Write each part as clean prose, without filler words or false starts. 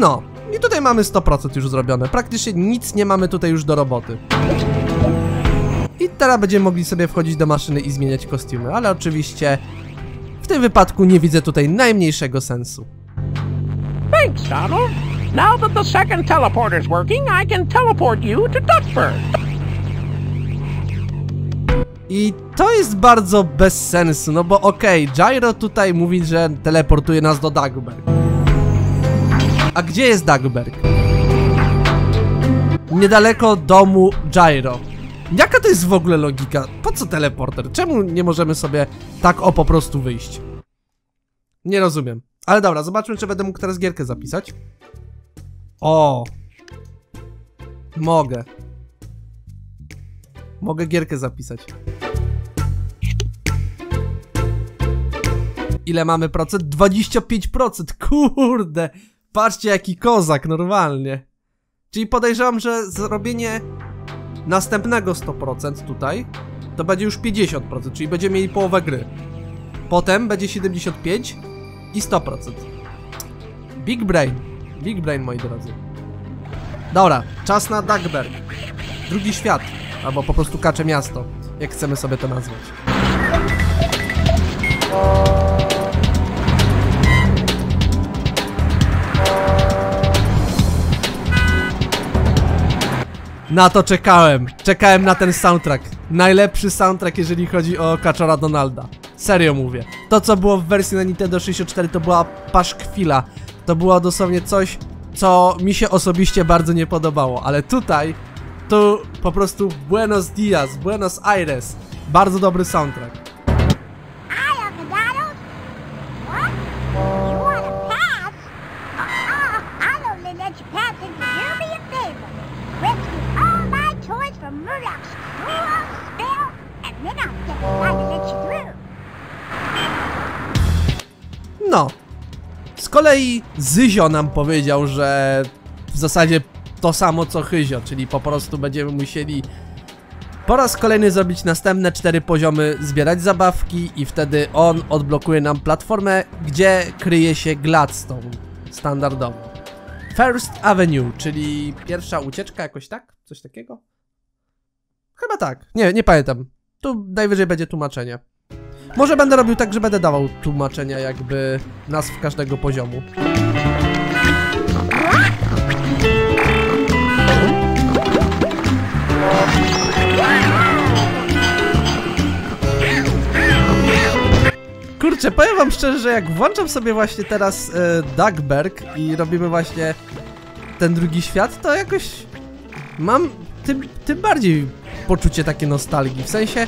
No, i tutaj mamy 100% już zrobione. Praktycznie nic nie mamy tutaj już do roboty. I teraz będziemy mogli sobie wchodzić do maszyny i zmieniać kostiumy, ale oczywiście w tym wypadku nie widzę tutaj najmniejszego sensu. Thanks, Donald. Now that the second teleporter's working, I can teleport you to Duckburg. I to jest bardzo bez sensu, no bo okej, Gyro tutaj mówi, że teleportuje nas do Dagberg. A gdzie jest Dagberg? Niedaleko domu Gyro. Jaka to jest w ogóle logika? Po co teleporter? Czemu nie możemy sobie tak po prostu wyjść? Nie rozumiem. Ale dobra, zobaczmy, czy będę mógł teraz gierkę zapisać. O! Mogę. Mogę gierkę zapisać. Ile mamy procent? 25%! Kurde! Patrzcie, jaki kozak, normalnie. Czyli podejrzewam, że zrobienie następnego 100% tutaj to będzie już 50%, czyli będziemy mieli połowę gry. Potem będzie 75% i 100%. Big brain. Big brain, moi drodzy. Dobra, czas na Dagberg. Drugi świat. Albo po prostu kacze miasto, jak chcemy sobie to nazwać. Na to czekałem. Czekałem na ten soundtrack. Najlepszy soundtrack, jeżeli chodzi o Kaczora Donalda. Serio mówię. To, co było w wersji na Nintendo 64, to była paszkwila. To było dosłownie coś, co mi się osobiście bardzo nie podobało. Ale tutaj... to po prostu Buenos Dias, Buenos Aires. Bardzo dobry soundtrack. No. Z kolei Zyzio nam powiedział, że w zasadzie to samo co Hyzio, czyli po prostu będziemy musieli po raz kolejny zrobić następne 4 poziomy, zbierać zabawki i wtedy on odblokuje nam platformę, gdzie kryje się Gladstone, standardowo. First Avenue, czyli pierwsza ucieczka, jakoś tak? Coś takiego? Chyba tak, nie pamiętam. Tu najwyżej będzie tłumaczenie. Może będę robił tak, że będę dawał tłumaczenia jakby nazw każdego poziomu. Kurczę, powiem wam szczerze, że jak włączam sobie właśnie teraz Dagberg i robimy właśnie ten drugi świat, to jakoś mam tym bardziej poczucie takie nostalgii. W sensie,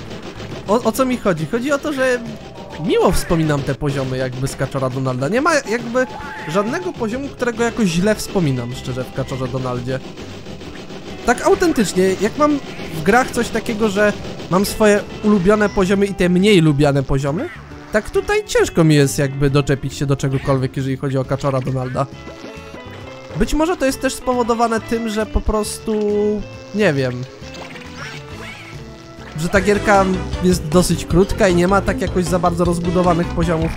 o co mi chodzi? Chodzi o to, że miło wspominam te poziomy jakby z Kaczora Donalda. Nie ma jakby żadnego poziomu, którego jakoś źle wspominam szczerze w Kaczorze Donaldzie. Tak autentycznie, jak mam w grach coś takiego, że mam swoje ulubione poziomy i te mniej lubiane poziomy, tak tutaj ciężko mi jest jakby doczepić się do czegokolwiek, jeżeli chodzi o Kaczora Donalda. Być może to jest też spowodowane tym, że po prostu... nie wiem... że ta gierka jest dosyć krótka i nie ma tak jakoś za bardzo rozbudowanych poziomów.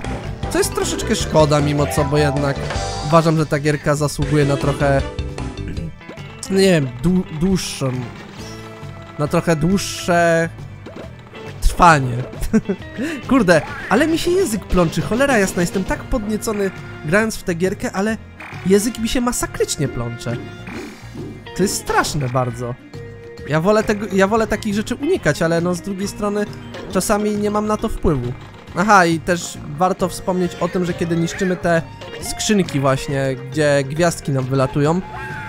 Co jest troszeczkę szkoda mimo co, bo jednak uważam, że ta gierka zasługuje na trochę... nie wiem, dłuższą... na trochę dłuższe... trwanie. Kurde, ale mi się język plączy, cholera jasna, jestem tak podniecony grając w tę gierkę, ale język mi się masakrycznie plącze. To jest straszne bardzo. Ja wolę takich rzeczy unikać, ale no z drugiej strony czasami nie mam na to wpływu. Aha, i też warto wspomnieć o tym, że kiedy niszczymy te skrzynki właśnie, gdzie gwiazdki nam wylatują,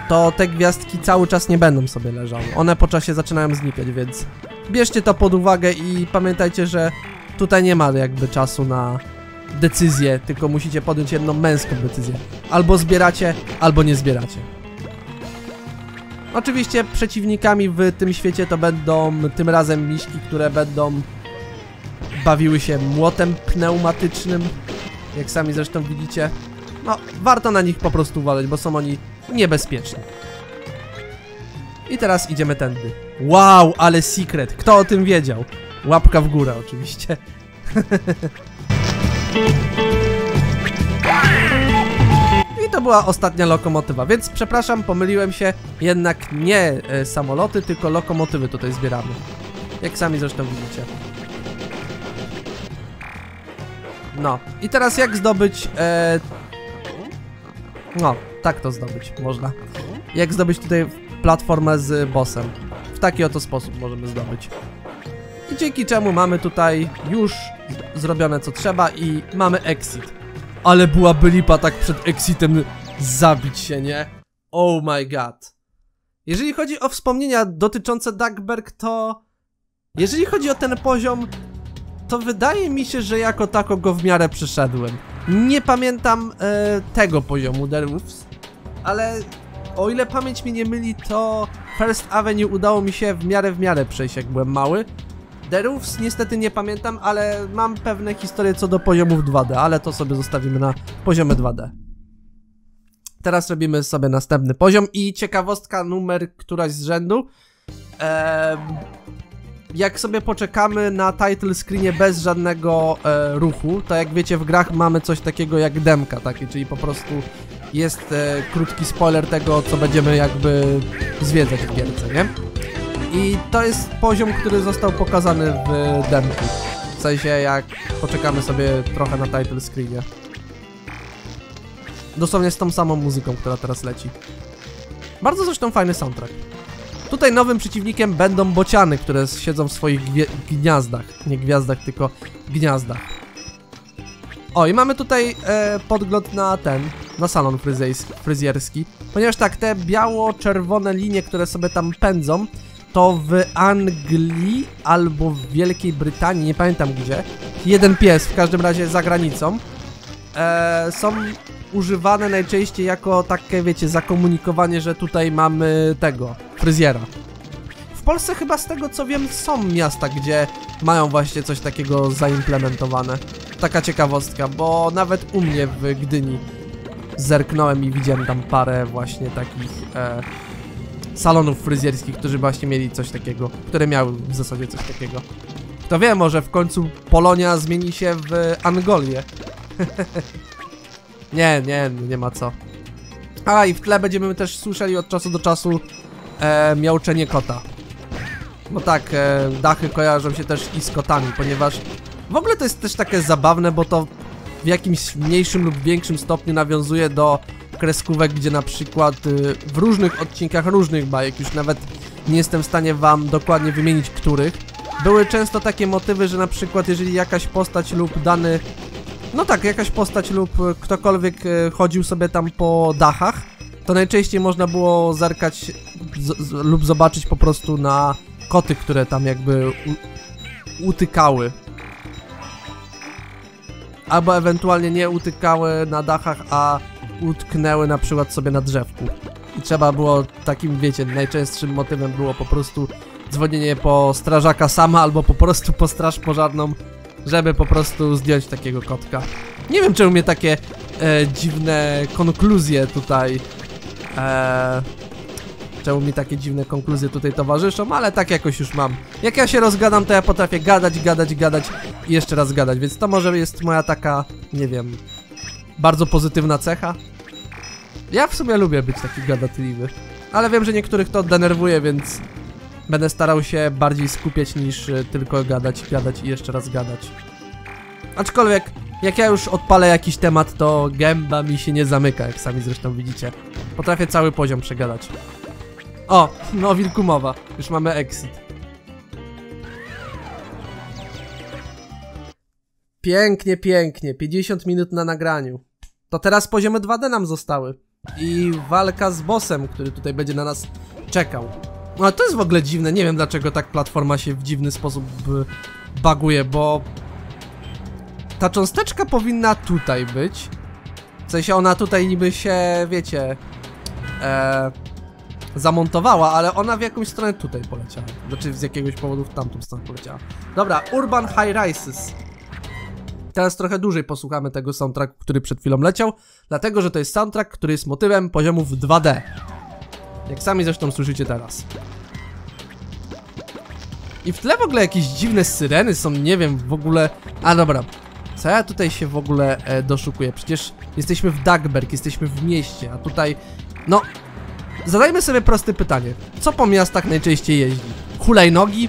to te gwiazdki cały czas nie będą sobie leżały. One po czasie zaczynają znikać, więc... bierzcie to pod uwagę i pamiętajcie, że tutaj nie ma jakby czasu na decyzję, tylko musicie podjąć jedną męską decyzję. Albo zbieracie, albo nie zbieracie. Oczywiście przeciwnikami w tym świecie to będą tym razem miśki, które będą bawiły się młotem pneumatycznym, jak sami zresztą widzicie. No, warto na nich po prostu uważać, bo są oni niebezpieczni. I teraz idziemy tędy. Wow, ale secret. Kto o tym wiedział? Łapka w górę oczywiście. I to była ostatnia lokomotywa, więc przepraszam, pomyliłem się. Jednak nie samoloty, tylko lokomotywy tutaj zbieramy. Jak sami zresztą widzicie. No, i teraz jak zdobyć... No, tak to zdobyć można. Jak zdobyć tutaj platformę z bossem. W taki oto sposób możemy zdobyć. I dzięki czemu mamy tutaj już zrobione co trzeba i mamy exit. Ale byłaby lipa tak przed exitem zabić się, nie? Oh my god. Jeżeli chodzi o wspomnienia dotyczące Dagberg, to... Jeżeli chodzi o ten poziom, to wydaje mi się, że jako tako go w miarę przeszedłem. Nie pamiętam tego poziomu The Roofs, ale o ile pamięć mnie nie myli, to First Avenue udało mi się w miarę przejść, jak byłem mały. The Roofs niestety nie pamiętam, ale mam pewne historie co do poziomów 2D, ale to sobie zostawimy na poziomy 2D. Teraz robimy sobie następny poziom i ciekawostka numer któraś z rzędu. Jak sobie poczekamy na title screenie bez żadnego ruchu, to jak wiecie w grach mamy coś takiego jak demka, czyli po prostu jest krótki spoiler tego, co będziemy jakby zwiedzać w gierce, nie? I to jest poziom, który został pokazany w demku. W sensie jak poczekamy sobie trochę na title screenie. Dosłownie z tą samą muzyką, która teraz leci. Bardzo zresztą fajny soundtrack. Tutaj nowym przeciwnikiem będą bociany, które siedzą w swoich gniazdach. Nie gwiazdach, tylko gniazdach. O, i mamy tutaj podgląd na na salon fryzjerski. Ponieważ tak, te biało-czerwone linie, które sobie tam pędzą, to w Anglii albo w Wielkiej Brytanii, nie pamiętam gdzie, jeden pies, w każdym razie za granicą, są używane najczęściej jako takie, wiecie, zakomunikowanie, że tutaj mamy tego, fryzjera. W Polsce chyba z tego co wiem są miasta, gdzie mają właśnie coś takiego zaimplementowane. Taka ciekawostka, bo nawet u mnie w Gdyni zerknąłem i widziałem tam parę właśnie takich... salonów fryzjerskich, którzy właśnie mieli coś takiego, które miały w zasadzie coś takiego. Kto wie, może w końcu Polonia zmieni się w Angolię. nie ma co. A i w tle będziemy też słyszeli od czasu do czasu miauczenie kota. No tak, dachy kojarzą się też i z kotami, ponieważ w ogóle to jest też takie zabawne, bo to w jakimś mniejszym lub większym stopniu nawiązuje do kreskówek, gdzie na przykład w różnych odcinkach różnych bajek, już nawet nie jestem w stanie wam dokładnie wymienić których, były często takie motywy, że na przykład jeżeli jakaś postać lub ktokolwiek chodził sobie tam po dachach, to najczęściej można było zerkać lub zobaczyć po prostu na koty, które tam jakby utykały. Albo ewentualnie nie utykały na dachach, a utknęły na przykład sobie na drzewku. I trzeba było takim, wiecie, najczęstszym motywem było po prostu dzwonienie po strażaka sama albo po prostu po straż pożarną, żeby po prostu zdjąć takiego kotka. Nie wiem czemu mnie takie dziwne konkluzje tutaj towarzyszą, ale tak jakoś już mam. Jak ja się rozgadam, to ja potrafię gadać i jeszcze raz gadać, więc to może jest moja taka, nie wiem, bardzo pozytywna cecha. Ja w sumie lubię być taki gadatliwy, ale wiem, że niektórych to denerwuje, więc będę starał się bardziej skupiać niż tylko gadać i jeszcze raz gadać. Aczkolwiek, jak ja już odpalę jakiś temat, to gęba mi się nie zamyka, jak sami zresztą widzicie. Potrafię cały poziom przegadać. O, no wilku mowa. Już mamy exit. Pięknie, pięknie. 50 minut na nagraniu. To teraz poziomy 2D nam zostały. I walka z bossem, który tutaj będzie na nas czekał. No to jest w ogóle dziwne. Nie wiem dlaczego tak platforma się w dziwny sposób baguje, bo... Ta cząsteczka powinna tutaj być. W sensie ona tutaj niby się, wiecie... zamontowała, ale ona w jakąś stronę tutaj poleciała. Znaczy z jakiegoś powodu w tamtą stronę poleciała. Dobra, Urban High Rises. Teraz trochę dłużej posłuchamy tego soundtracku, który przed chwilą leciał, dlatego, że to jest soundtrack, który jest motywem poziomów 2D. Jak sami zresztą słyszycie teraz. I w tle w ogóle jakieś dziwne syreny są, nie wiem w ogóle... A dobra, Co ja tutaj się w ogóle doszukuję? Przecież jesteśmy w Dagberg, jesteśmy w mieście, a tutaj... No, zadajmy sobie proste pytanie. Co po miastach najczęściej jeździ? Hulajnogi?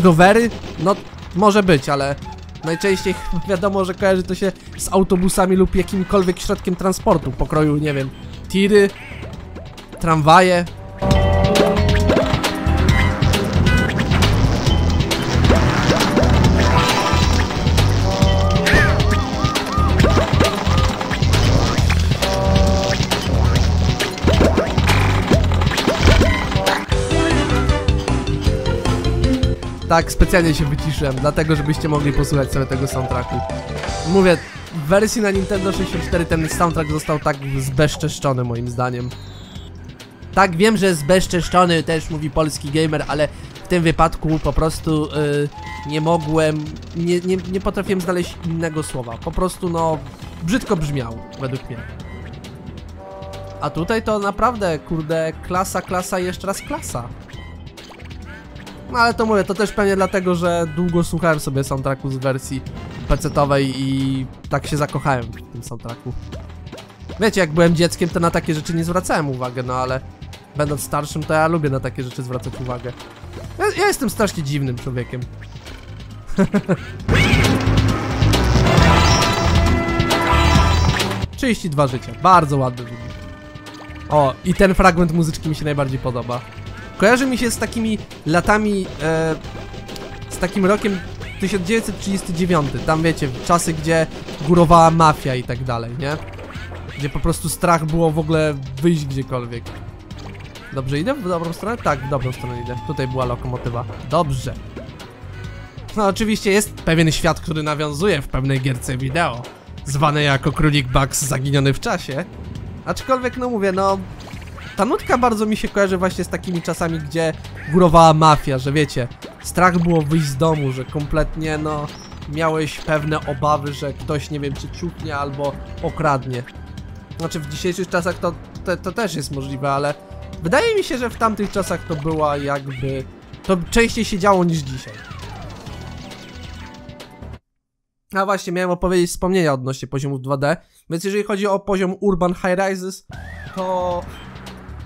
Rowery? No, może być, ale najczęściej wiadomo, że kojarzy to się z autobusami lub jakimkolwiek środkiem transportu pokroju, nie wiem, tiry, tramwaje. Tak, specjalnie się wyciszyłem, dlatego żebyście mogli posłuchać sobie tego soundtracku. Mówię, w wersji na Nintendo 64 ten soundtrack został tak zbezczeszczony moim zdaniem. Tak, wiem, że zbezczeszczony też mówi polski gamer, ale w tym wypadku po prostu nie mogłem, nie potrafiłem znaleźć innego słowa. Po prostu no, brzydko brzmiał, według mnie. A tutaj to naprawdę, kurde, klasa, klasa i jeszcze raz klasa. No ale to mówię, to też pewnie dlatego, że długo słuchałem sobie soundtracku z wersji PC-owej i tak się zakochałem w tym soundtracku. Wiecie, jak byłem dzieckiem, to na takie rzeczy nie zwracałem uwagi, no ale będąc starszym, to ja lubię na takie rzeczy zwracać uwagę. Ja jestem strasznie dziwnym człowiekiem. 32 życia, bardzo ładny wynik. O, i ten fragment muzyczki mi się najbardziej podoba. Kojarzy mi się z takimi latami, z takim rokiem 1939, tam wiecie, czasy, gdzie górowała mafia i tak dalej, nie? Gdzie po prostu strach było w ogóle wyjść gdziekolwiek. Dobrze idę? W dobrą stronę? Tak, w dobrą stronę idę. Tutaj była lokomotywa. Dobrze. No oczywiście jest pewien świat, który nawiązuje w pewnej gierce wideo, zwanej jako Królik Bugs Zaginiony w czasie. Aczkolwiek, no mówię, no... Ta nutka bardzo mi się kojarzy właśnie z takimi czasami, gdzie górowała mafia, że wiecie, strach było wyjść z domu, że kompletnie, no, miałeś pewne obawy, że ktoś, nie wiem, czy ciupnie albo okradnie. Znaczy w dzisiejszych czasach to też jest możliwe, ale wydaje mi się, że w tamtych czasach to była jakby... To częściej się działo niż dzisiaj. A właśnie, miałem opowiedzieć wspomnienia odnośnie poziomów 2D, więc jeżeli chodzi o poziom Urban High Rises, to...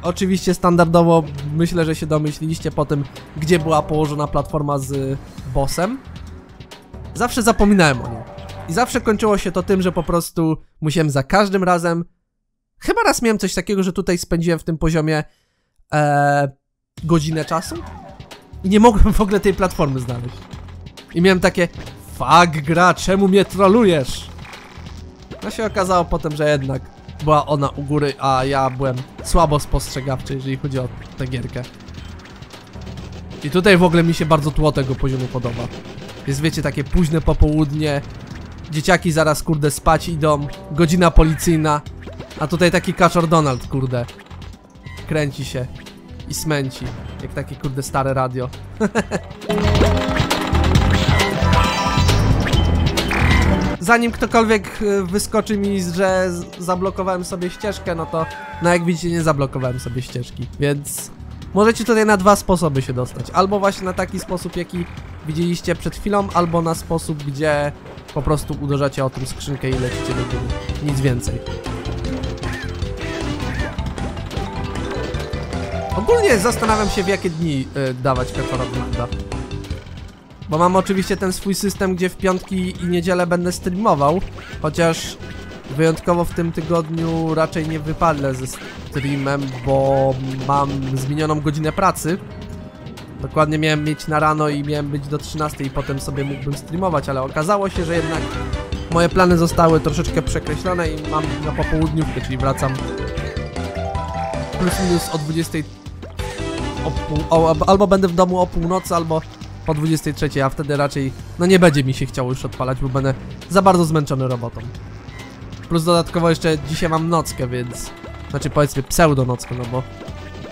Oczywiście standardowo, myślę, że się domyśliliście po tym, gdzie była położona platforma z bossem. Zawsze zapominałem o nim. I zawsze kończyło się to tym, że po prostu musiałem za każdym razem... Chyba raz miałem coś takiego, że tutaj spędziłem w tym poziomie godzinę czasu i nie mogłem w ogóle tej platformy znaleźć. I miałem takie, fuck gra, czemu mnie trolujesz? No się okazało potem, że jednak... Była ona u góry, a ja byłem słabo spostrzegawczy, jeżeli chodzi o tę gierkę. I tutaj w ogóle mi się bardzo tło tego poziomu podoba. Jest, wiecie, takie późne popołudnie, dzieciaki zaraz, kurde, spać idą, godzina policyjna, a tutaj taki Kaczor Donald, kurde, kręci się i smęci, jak takie, kurde, stare radio. Zanim ktokolwiek wyskoczy mi, że zablokowałem sobie ścieżkę, no to, no jak widzicie, nie zablokowałem sobie ścieżki, więc możecie tutaj na dwa sposoby się dostać. Albo właśnie na taki sposób, jaki widzieliście przed chwilą, albo na sposób, gdzie po prostu uderzacie o tą skrzynkę i lecicie do góry. Nic więcej. Ogólnie zastanawiam się, w jakie dni dawać Kaczora Donalda. Bo mam oczywiście ten swój system, gdzie w piątki i niedzielę będę streamował, chociaż wyjątkowo w tym tygodniu raczej nie wypadnę ze streamem, bo mam zmienioną godzinę pracy. Dokładnie miałem mieć na rano i miałem być do 13 i potem sobie mógłbym streamować, ale okazało się, że jednak moje plany zostały troszeczkę przekreślone i mam na popołudniówkę, czyli wracam plus minus o 20 albo będę w domu o północy, albo po 23, a wtedy raczej no nie będzie mi się chciało już odpalać, bo będę za bardzo zmęczony robotą. Plus dodatkowo jeszcze dzisiaj mam nockę, więc... Znaczy powiedzmy pseudonockę, no bo...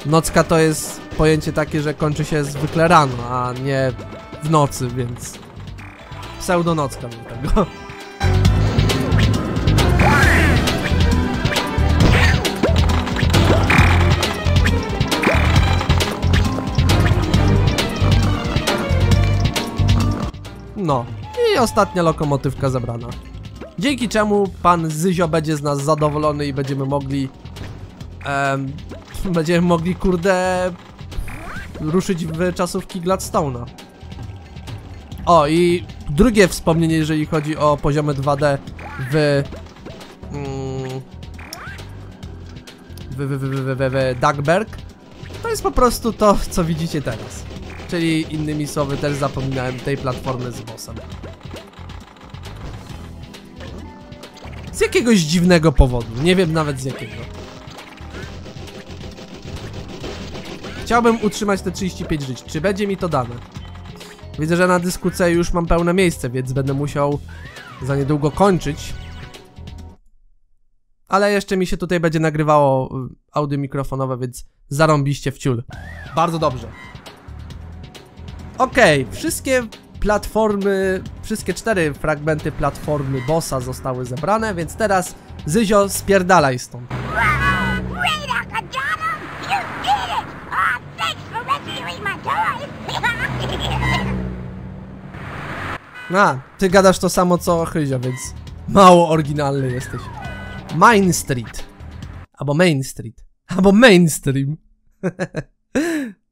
Nocka to jest pojęcie takie, że kończy się zwykle rano, a nie w nocy, więc... Pseudonocka do tego. No i ostatnia lokomotywka zebrana. Dzięki czemu pan Zyzio będzie z nas zadowolony i będziemy mogli... kurde... ruszyć w czasówki Gladstone'a. O, i drugie wspomnienie, jeżeli chodzi o poziomy 2D w Dagberg, to jest po prostu to, co widzicie teraz. Czyli innymi słowy, też zapominałem tej platformy z bossem. Z jakiegoś dziwnego powodu, nie wiem nawet z jakiego. Chciałbym utrzymać te 35 żyć, czy będzie mi to dane? Widzę, że na dysku C już mam pełne miejsce, więc będę musiał za niedługo kończyć. Ale jeszcze mi się tutaj będzie nagrywało audio mikrofonowe, więc zarąbiście w ciul. Bardzo dobrze. Okej, wszystkie platformy, wszystkie 4 fragmenty platformy bossa zostały zebrane, więc teraz Zyzio, spierdalaj stąd. Ty gadasz to samo co Hyzio, więc mało oryginalny jesteś. Main Street. Albo Main Street. Albo Mainstream.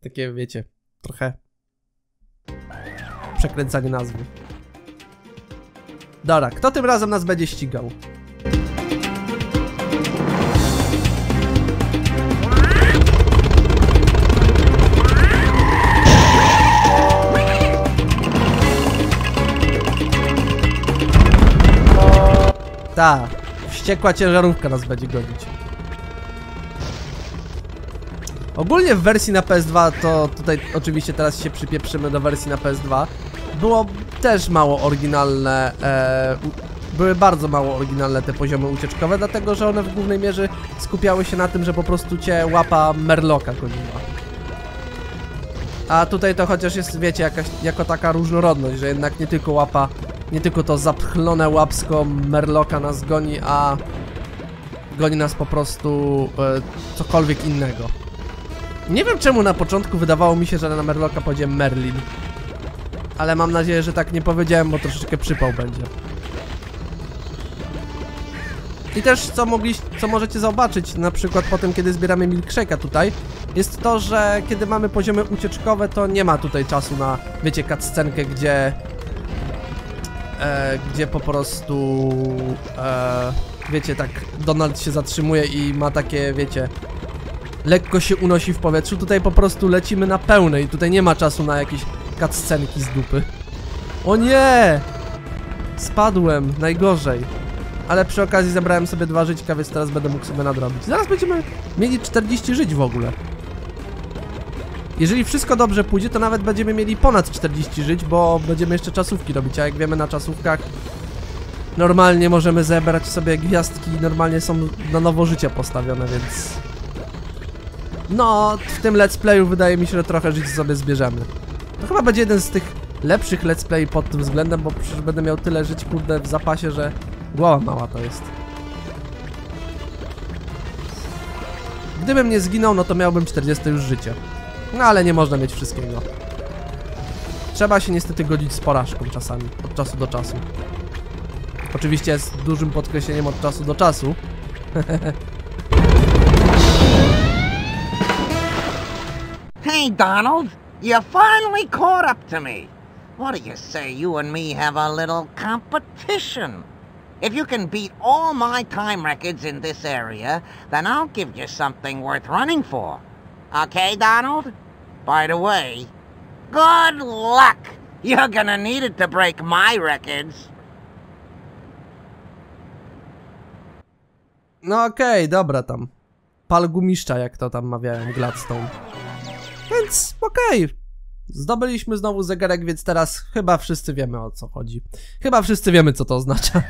Takie, wiecie, trochę przekręcanie nazwy. Dobra, kto tym razem nas będzie ścigał? Ta, wściekła ciężarówka nas będzie godzić. Ogólnie w wersji na PS2, to tutaj oczywiście teraz się przypieprzymy do wersji na PS2, było też mało oryginalne, były bardzo mało oryginalne te poziomy ucieczkowe, dlatego że one w głównej mierze skupiały się na tym, że po prostu cię łapa Merloka goniła. A tutaj to chociaż jest, wiecie, jakaś, jako taka różnorodność, że jednak nie tylko łapa... Nie tylko to zapchlone łapsko Merloka nas goni, a goni nas po prostu cokolwiek innego. Nie wiem czemu na początku wydawało mi się, że na Merloka pójdzie Merlin. Ale mam nadzieję, że tak nie powiedziałem, bo troszeczkę przypał będzie. I też co możecie zobaczyć, na przykład po tym, kiedy zbieramy milkshake'a tutaj, jest to, że kiedy mamy poziomy ucieczkowe, to nie ma tutaj czasu na, wiecie, cutscenkę, gdzie po prostu wiecie, tak Donald się zatrzymuje i ma takie, wiecie, lekko się unosi w powietrzu. Tutaj po prostu lecimy na pełnej. Tutaj nie ma czasu na jakieś cutscenki z dupy. O nie! Spadłem, najgorzej. Ale przy okazji zabrałem sobie 2 żyćka, więc teraz będę mógł sobie nadrobić. Zaraz będziemy mieli 40 żyć w ogóle. Jeżeli wszystko dobrze pójdzie, to nawet będziemy mieli ponad 40 żyć, bo będziemy jeszcze czasówki robić, a jak wiemy, na czasówkach normalnie możemy zebrać sobie gwiazdki i normalnie są na nowo życie postawione, więc... No, w tym let's playu wydaje mi się, że trochę żyć sobie zbierzemy. To chyba będzie jeden z tych lepszych let's play pod tym względem, bo przecież będę miał tyle żyć, kurde, w zapasie, że głowa mała to jest. Gdybym nie zginął, no to miałbym 40 już życie. No ale nie można mieć wszystkiego. Trzeba się niestety godzić z porażką czasami, od czasu do czasu. Oczywiście z dużym podkreśleniem od czasu do czasu. Hey Donald, you finally caught up to me. What do you say you and me have a little competition? If you can beat all my time records in this area, then I'll give you something worth running for. Okay, Donald? By the way, good luck! You're gonna need it to break my records. No okej, dobra tam. Pal gumiszcza, jak to tam mawiałem, Gladstone. Więc okej. Zdobyliśmy znowu zegarek, więc teraz chyba wszyscy wiemy, o co chodzi. Chyba wszyscy wiemy, co to oznacza.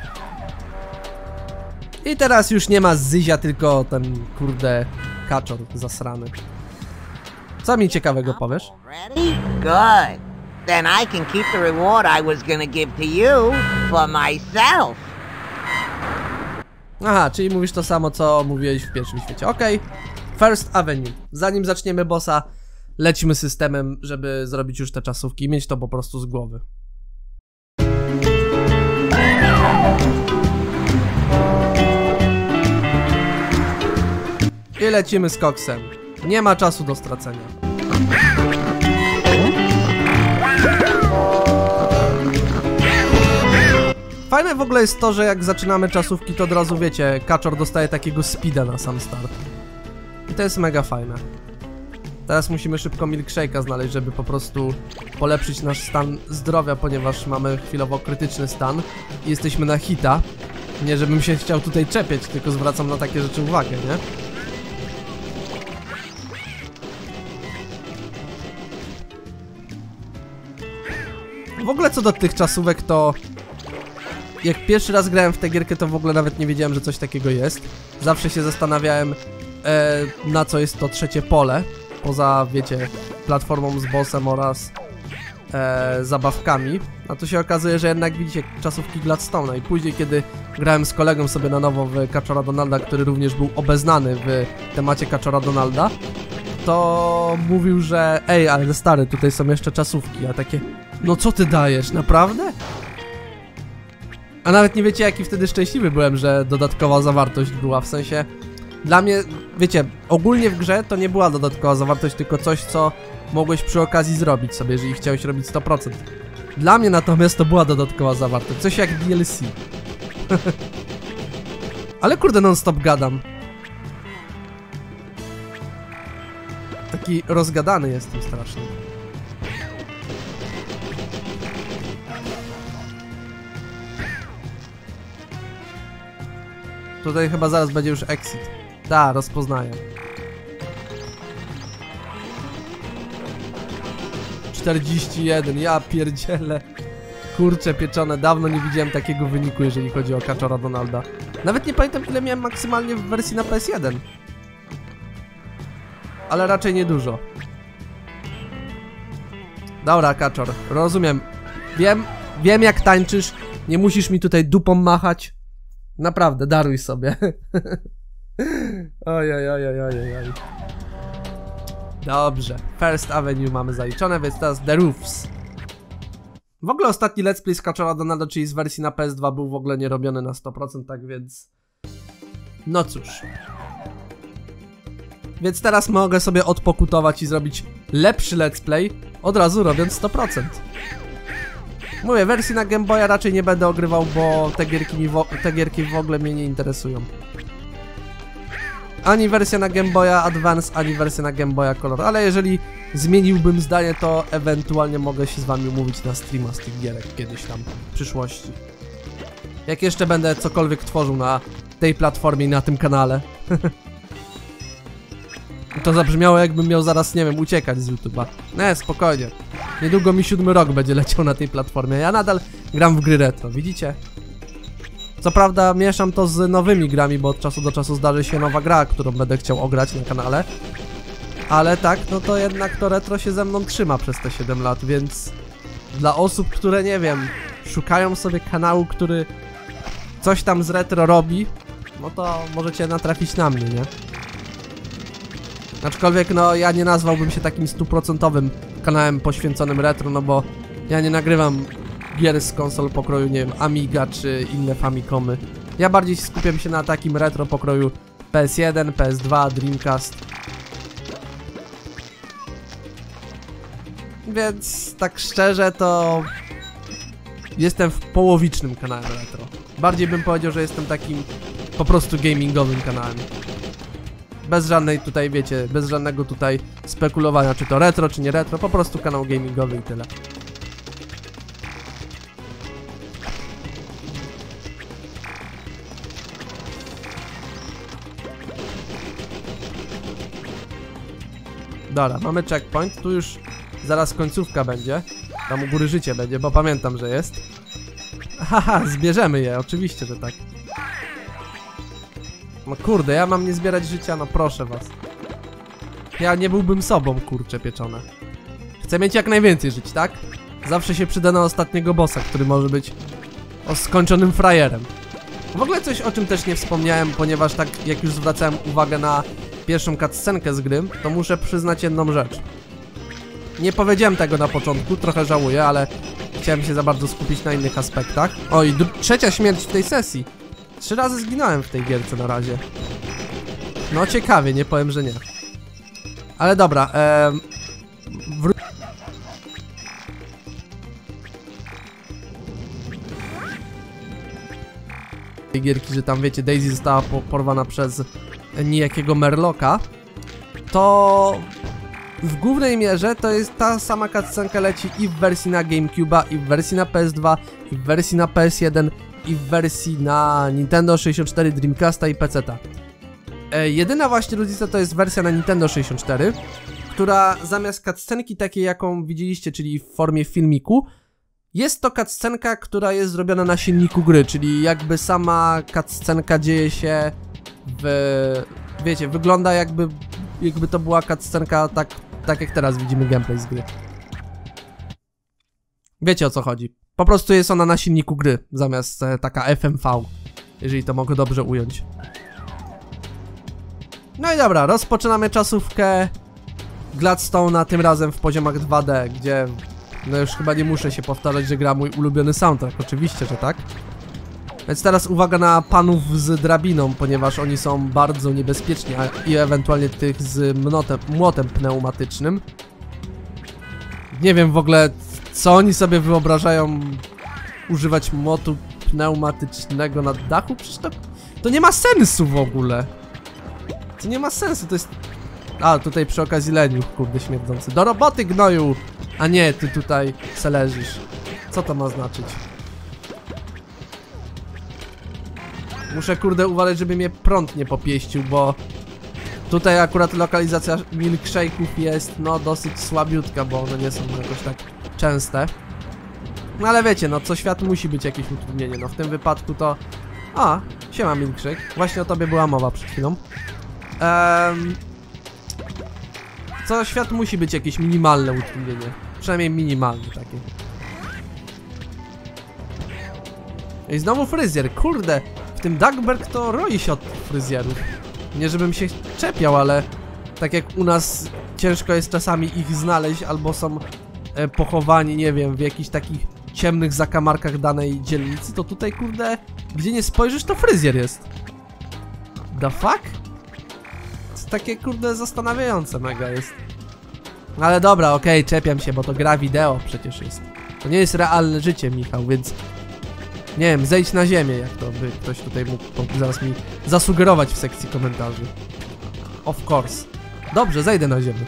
I teraz już nie ma Zyzia, tylko ten, kurde, kaczor zasrany. Co mi ciekawego powiesz? Good. Then I can keep the reward I was gonna give to you for myself. Aha, czyli mówisz to samo, co mówiłeś w pierwszym świecie. Okej. First Avenue. Zanim zaczniemy bossa, lecimy systemem, żeby zrobić już te czasówki i mieć to po prostu z głowy. lecimy z koksem. Nie ma czasu do stracenia. Fajne w ogóle jest to, że jak zaczynamy czasówki, to od razu wiecie, Kaczor dostaje takiego speeda na sam start. I to jest mega fajne. Teraz musimy szybko milkshake'a znaleźć, żeby po prostu polepszyć nasz stan zdrowia, ponieważ mamy chwilowo krytyczny stan i jesteśmy na hita. Nie żebym się chciał tutaj czepiać, tylko zwracam na takie rzeczy uwagę, nie? W ogóle co do tych czasówek, to jak pierwszy raz grałem w tę gierkę, to w ogóle nawet nie wiedziałem, że coś takiego jest. Zawsze się zastanawiałem, na co jest to trzecie pole. Poza, wiecie, platformą z bossem oraz zabawkami. A tu się okazuje, że jednak widzicie czasówki Gladstone'a. I później, kiedy grałem z kolegą sobie na nowo w Kaczora Donalda, który również był obeznany w temacie Kaczora Donalda, to mówił, że ej, ale stary, tutaj są jeszcze czasówki. A takie, no co ty dajesz, naprawdę? A nawet nie wiecie, jaki wtedy szczęśliwy byłem, że dodatkowa zawartość była, w sensie... Dla mnie, wiecie, ogólnie w grze to nie była dodatkowa zawartość, tylko coś, co mogłeś przy okazji zrobić sobie, jeżeli chciałeś robić 100%. Dla mnie natomiast to była dodatkowa zawartość, coś jak DLC. Ale kurde, non-stop gadam. Taki rozgadany jestem strasznie. Tutaj chyba zaraz będzie już exit. Da, rozpoznaję. 41, ja pierdzielę. Kurcze pieczone, dawno nie widziałem takiego wyniku, jeżeli chodzi o Kaczora Donalda. Nawet nie pamiętam, ile miałem maksymalnie w wersji na PS1. Ale raczej niedużo. Dobra, Kaczor, rozumiem. Wiem jak tańczysz. Nie musisz mi tutaj dupą machać. Naprawdę, daruj sobie. Ojej. Dobrze, First Avenue mamy zaliczone, więc teraz The Roofs. W ogóle ostatni let's play z Kaczora Donalda, czyli z wersji na PS2, był w ogóle nie robiony na 100%, tak więc... No cóż. Więc teraz mogę sobie odpokutować i zrobić lepszy let's play, od razu robiąc 100%. Mówię, wersji na Game Boya raczej nie będę ogrywał, bo te gierki w ogóle mnie nie interesują. Ani wersja na Game Boya Advance, ani wersja na Game Boya Color, ale jeżeli zmieniłbym zdanie, to ewentualnie mogę się z wami umówić na streama z tych gierek kiedyś tam w przyszłości. Jak jeszcze będę cokolwiek tworzył na tej platformie i na tym kanale. To zabrzmiało, jakbym miał zaraz, nie wiem, uciekać z YouTube'a. Nie, spokojnie. Niedługo mi 7. rok będzie leciał na tej platformie. Ja nadal gram w gry retro, widzicie? Co prawda mieszam to z nowymi grami, bo od czasu do czasu zdarzy się nowa gra, którą będę chciał ograć na kanale. Ale tak, no to jednak to retro się ze mną trzyma przez te 7 lat, więc... Dla osób, które, nie wiem, szukają sobie kanału, który coś tam z retro robi, no to możecie natrafić na mnie, nie? Aczkolwiek no ja nie nazwałbym się takim 100% kanałem poświęconym retro, no bo ja nie nagrywam gier z konsol pokroju, nie wiem, Amiga czy inne Famicomy. Ja bardziej skupiam się na takim retro pokroju PS1, PS2, Dreamcast. Więc tak szczerze to jestem w połowicznym kanale retro. Bardziej bym powiedział, że jestem takim po prostu gamingowym kanałem. Bez żadnej tutaj, wiecie, bez żadnego tutaj spekulowania, czy to retro, czy nie retro, po prostu kanał gamingowy i tyle. Dobra, mamy checkpoint, tu już zaraz końcówka będzie, tam u góry życie będzie, bo pamiętam, że jest. Haha, zbierzemy je, oczywiście, że tak. No kurde, ja mam nie zbierać życia, no proszę was. Ja nie byłbym sobą, kurczę pieczone. Chcę mieć jak najwięcej żyć, tak? Zawsze się przyda na ostatniego bossa, który może być skończonym frajerem. W ogóle coś, o czym też nie wspomniałem, ponieważ tak jak już zwracałem uwagę na pierwszą cutscenkę z gry, to muszę przyznać jedną rzecz. Nie powiedziałem tego na początku, trochę żałuję, ale chciałem się za bardzo skupić na innych aspektach. O, i trzecia śmierć w tej sesji. 3 razy zginąłem w tej gierce na razie. No ciekawie, nie powiem, że nie. Ale dobra, tej gierki, że tam wiecie, Daisy została porwana przez niejakiego Merloka, to w głównej mierze to jest ta sama cutscenka, leci i w wersji na Gamecube'a, i w wersji na PS2, i w wersji na PS1, i w wersji na Nintendo 64, Dreamcasta i PC-ta. Jedyna właśnie różnica to jest wersja na Nintendo 64, która zamiast cutscenki takiej, jaką widzieliście, czyli w formie filmiku, jest to cutscenka, która jest zrobiona na silniku gry, czyli jakby sama cutscenka dzieje się w... wiecie, wygląda jakby to była cutscenka tak jak teraz widzimy gameplay z gry. Wiecie, o co chodzi. Po prostu jest ona na silniku gry, zamiast taka FMV, jeżeli to mogę dobrze ująć. No i dobra, rozpoczynamy czasówkę Gladstone'a, tym razem w poziomach 2D, gdzie... no już chyba nie muszę się powtarzać, że gra mój ulubiony soundtrack, oczywiście, że tak. Więc teraz uwaga na panów z drabiną, ponieważ oni są bardzo niebezpieczni, i ewentualnie tych z młotem pneumatycznym. Nie wiem w ogóle, co oni sobie wyobrażają używać młotu pneumatycznego na dachu, przecież to nie ma sensu w ogóle. To nie ma sensu, to jest... A, tutaj przy okazji leniuch, kurde śmierdzący. Do roboty, gnoju! A nie, ty tutaj se leżysz. Co to ma znaczyć? Muszę, kurde, uważać, żeby mnie prąd nie popieścił, bo... tutaj akurat lokalizacja milkshake'ów jest, no, dosyć słabiutka, bo one nie są jakoś tak częste. No ale wiecie, no, co świat musi być jakieś utrudnienie, no, w tym wypadku to... A, siema milkshake, właśnie o tobie była mowa przed chwilą. Co świat musi być jakieś minimalne utrudnienie. Przynajmniej minimalne takie. I znowu fryzjer, kurde. W tym Dagberg to roi się od fryzjerów. Nie żebym się czepiał, ale tak jak u nas ciężko jest czasami ich znaleźć, albo są pochowani, nie wiem, w jakichś takich ciemnych zakamarkach danej dzielnicy, to tutaj, kurde, gdzie nie spojrzysz, to fryzjer jest. The fuck? Takie, kurde, zastanawiające mega jest. Ale dobra, okej, czepiam się, bo to gra wideo przecież jest. To nie jest realne życie, Michał, więc... nie wiem, zejdź na ziemię, jak to by ktoś tutaj mógł zaraz mi zasugerować w sekcji komentarzy. Of course. Dobrze, zejdę na ziemię.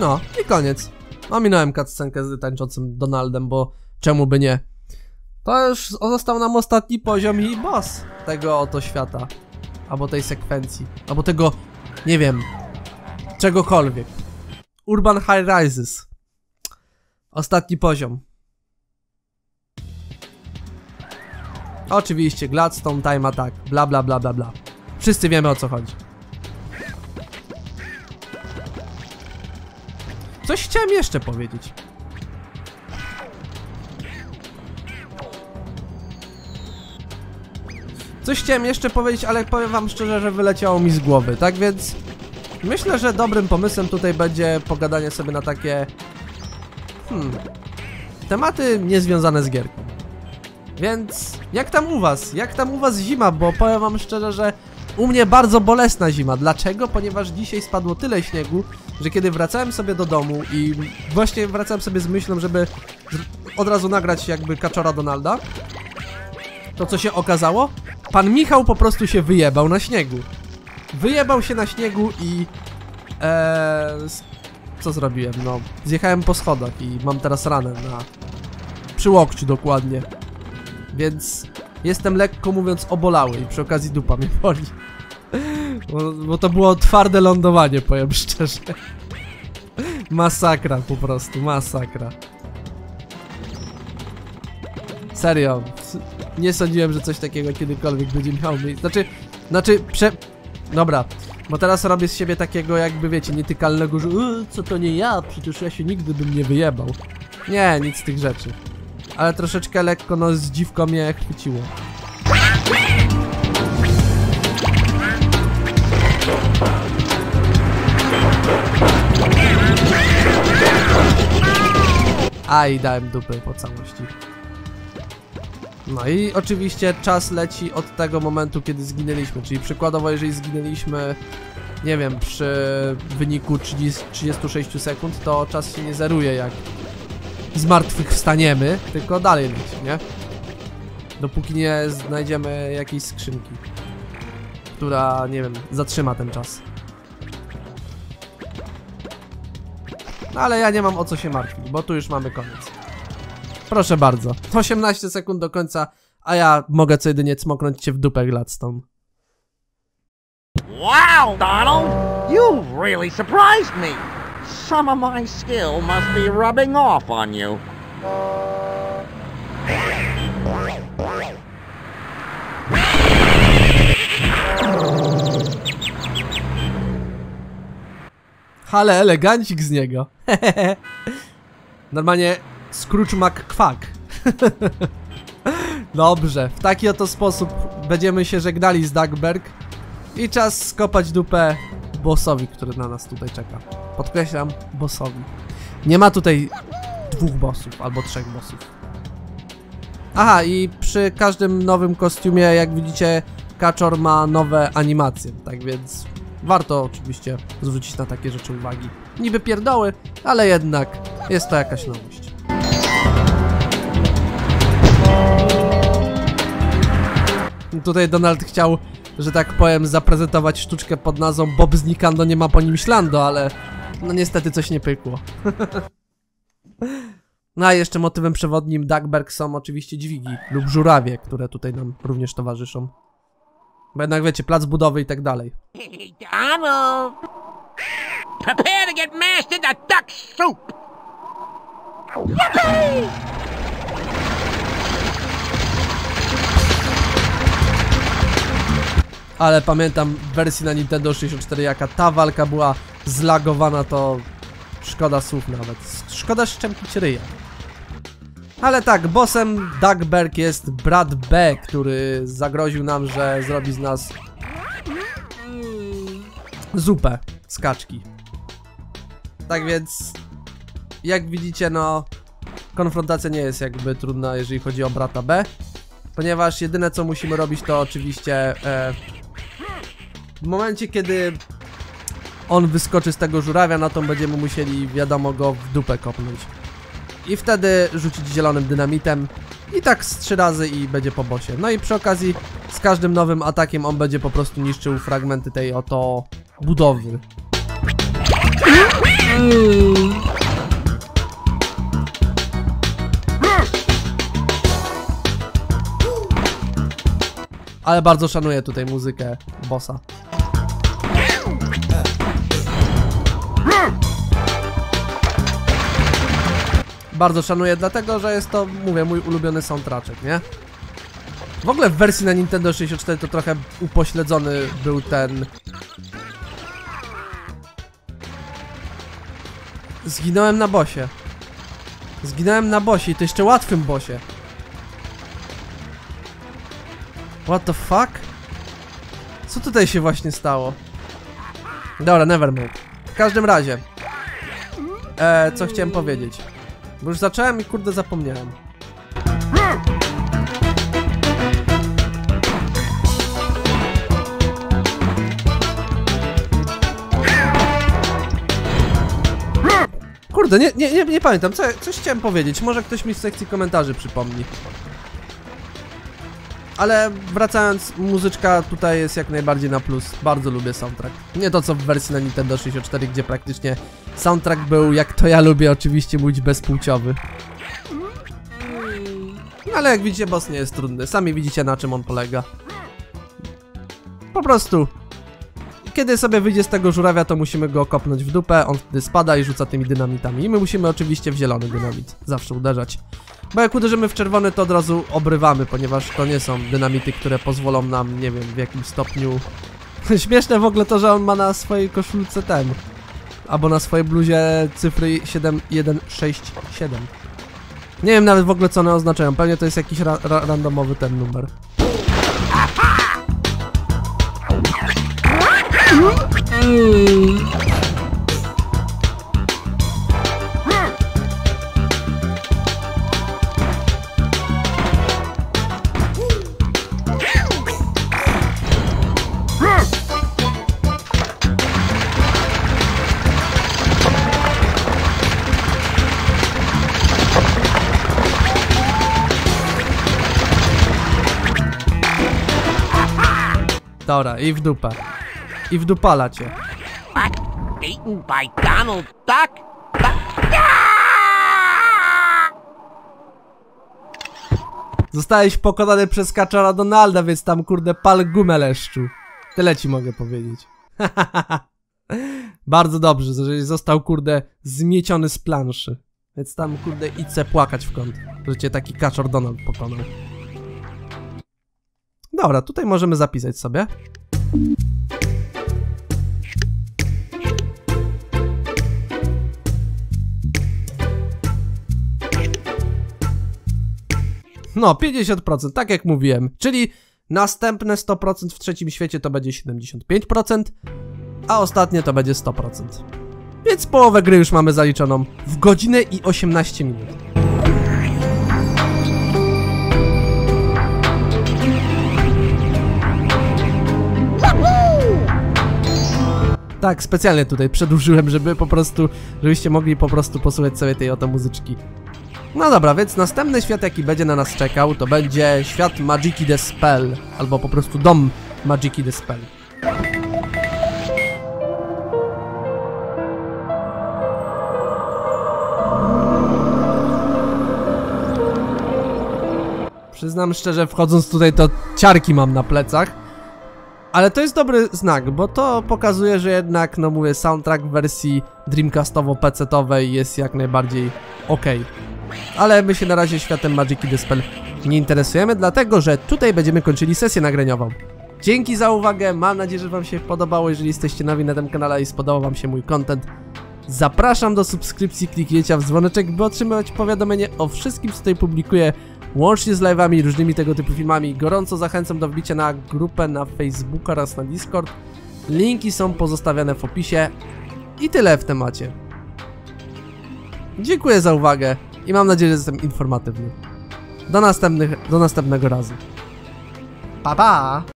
No i koniec. Ominąłem cutscenkę z tańczącym Donaldem, bo czemu by nie? To już został nam ostatni poziom i boss tego oto świata. Albo tej sekwencji. Albo tego, nie wiem, czegokolwiek. Urban High Rises. Ostatni poziom. Oczywiście Gladstone, Time Attack, bla bla bla bla bla. Wszyscy wiemy, o co chodzi. Coś chciałem jeszcze powiedzieć. Ale powiem wam szczerze, że wyleciało mi z głowy. Tak więc myślę, że dobrym pomysłem tutaj będzie pogadanie sobie na takie tematy niezwiązane z gierką. Więc jak tam u was? Jak tam u was zima? Bo powiem wam szczerze, że u mnie bardzo bolesna zima. Dlaczego? Ponieważ dzisiaj spadło tyle śniegu, że kiedy wracałem sobie do domu i właśnie wracałem sobie z myślą, żeby od razu nagrać jakby Kaczora Donalda, to co się okazało? Pan Michał po prostu się wyjebał na śniegu. Wyjebał się na śniegu i... co zrobiłem? No, zjechałem po schodach i mam teraz ranę na... przy łokciu dokładnie. Więc... jestem lekko mówiąc obolały i przy okazji dupa mnie boli. Bo to było twarde lądowanie, powiem szczerze. Masakra po prostu, masakra. Serio, nie sądziłem, że coś takiego kiedykolwiek będzie miało miejsce. Dobra, bo teraz robię z siebie takiego jakby, wiecie, nietykalnego, że co to nie ja, przecież ja się nigdy bym nie wyjebał. Nie, nic z tych rzeczy. Ale troszeczkę lekko, no, zdziwko mnie chwyciło. A i dałem dupy po całości. No i oczywiście czas leci od tego momentu, kiedy zginęliśmy, czyli przykładowo jeżeli zginęliśmy, nie wiem, przy wyniku 36 sekund, to czas się nie zeruje, jak zmartwychwstaniemy, tylko dalej leci, nie? Dopóki nie znajdziemy jakiejś skrzynki, która, nie wiem, zatrzyma ten czas. No ale ja nie mam o co się martwić, bo tu już mamy koniec. Proszę bardzo, 18 sekund do końca, a ja mogę co jedynie cmoknąć cię w dupę, Gladstone. Wow, Donald! You really surprised me! Some of my skill must be rubbing off on you. Ale elegancik z niego. Normalnie Scrooge McQuack. Dobrze, w taki oto sposób będziemy się żegnali z Dagberg. I czas skopać dupę bossowi, który na nas tutaj czeka. Podkreślam, bossowi. Nie ma tutaj dwóch bossów albo trzech bossów. Aha, i przy każdym nowym kostiumie, jak widzicie, Kaczor ma nowe animacje. Tak więc warto oczywiście zwrócić na takie rzeczy uwagi. Niby pierdoły, ale jednak jest to jakaś nowość. Tutaj Donald chciał, że tak powiem, zaprezentować sztuczkę pod nazwą Bob Znikando nie ma po nim ślando, ale no niestety coś nie pykło. No a jeszcze motywem przewodnim Dagberg są oczywiście dźwigi lub żurawie, które tutaj nam również towarzyszą. Bo jednak wiecie, plac budowy i tak dalej. Prepare to get mastered at duck soup. Ale pamiętam w wersji na Nintendo 64, jaka ta walka była zlagowana, to szkoda słów nawet. Szkoda szczępić ryja. Ale tak, bossem Dagberg jest Brat B, który zagroził nam, że zrobi z nas zupę z kaczki. Tak więc, jak widzicie, no konfrontacja nie jest jakby trudna, jeżeli chodzi o Brata B, ponieważ jedyne co musimy robić to oczywiście w momencie, kiedy on wyskoczy z tego żurawia, no to będziemy musieli, wiadomo, go w dupę kopnąć. I wtedy rzucić zielonym dynamitem. I tak z 3 razy i będzie po bosie. No i przy okazji z każdym nowym atakiem on będzie po prostu niszczył fragmenty tej oto budowy. Ale bardzo szanuję tutaj muzykę bossa. Bardzo szanuję, dlatego że jest to, mówię, mój ulubiony soundtrack, nie? W ogóle w wersji na Nintendo 64 to trochę upośledzony był ten... Zginąłem na bosie. Zginąłem na bosie i to jeszcze łatwym bosie. What the fuck? Co tutaj się właśnie stało? Dobra, nevermind. W każdym razie... co chciałem powiedzieć? Bo już zacząłem i kurde zapomniałem. Kurde, nie pamiętam, coś chciałem powiedzieć. Może ktoś mi w sekcji komentarzy przypomni. Ale wracając, muzyczka tutaj jest jak najbardziej na plus. Bardzo lubię soundtrack. Nie to co w wersji na Nintendo 64, gdzie praktycznie soundtrack był, jak to ja lubię oczywiście mówić, bezpłciowy. Ale jak widzicie, boss nie jest trudny. Sami widzicie, na czym on polega. Po prostu kiedy sobie wyjdzie z tego żurawia, to musimy go kopnąć w dupę. On wtedy spada i rzuca tymi dynamitami. I my musimy oczywiście w zielony dynamit zawsze uderzać. Bo jak uderzymy w czerwony, to od razu obrywamy, ponieważ to nie są dynamity, które pozwolą nam, nie wiem, w jakim stopniu... Śmieszne w ogóle to, że on ma na swojej koszulce ten... Albo na swojej bluzie cyfry 7167. Nie wiem nawet w ogóle co one oznaczają, pewnie to jest jakiś randomowy ten numer. Dobra, i w dupę. I wdupala cię. Beaten by Donald Duck? Zostałeś pokonany przez Kaczora Donalda, więc tam kurde pal gumę, leszczu. Tyle ci mogę powiedzieć. Bardzo dobrze, że został kurde zmieciony z planszy. Więc tam kurde idźcie płakać w kąt, że cię taki Kaczor Donald pokonał. Dobra, tutaj możemy zapisać sobie. No, 50%, tak jak mówiłem. Czyli następne 100% w trzecim świecie to będzie 75%, a ostatnie to będzie 100%. Więc połowę gry już mamy zaliczoną w godzinę i 18 minut. Tak, specjalnie tutaj przedłużyłem, żeby po prostu, żebyście mogli po prostu posłuchać sobie tej oto muzyczki. No dobra, więc następny świat, jaki będzie na nas czekał, to będzie świat Magica De Spell, albo po prostu dom Magica De Spell. Przyznam szczerze, wchodząc tutaj, to ciarki mam na plecach. Ale to jest dobry znak, bo to pokazuje, że jednak, no mówię, soundtrack w wersji Dreamcastowo-PC-owej jest jak najbardziej ok. Ale my się na razie światem Magica De Spell nie interesujemy, dlatego że tutaj będziemy kończyli sesję nagraniową. Dzięki za uwagę, mam nadzieję, że wam się podobało. Jeżeli jesteście nowi na tym kanale i spodobał wam się mój content, zapraszam do subskrypcji, kliknięcia w dzwoneczek, by otrzymywać powiadomienie o wszystkim, co tutaj publikuję, łącznie z live'ami i różnymi tego typu filmami. Gorąco zachęcam do wbicia na grupę na Facebooku oraz na Discord. Linki są pozostawiane w opisie. I tyle w temacie. Dziękuję za uwagę i mam nadzieję, że jestem informatywny. Do następnego razu. Pa pa!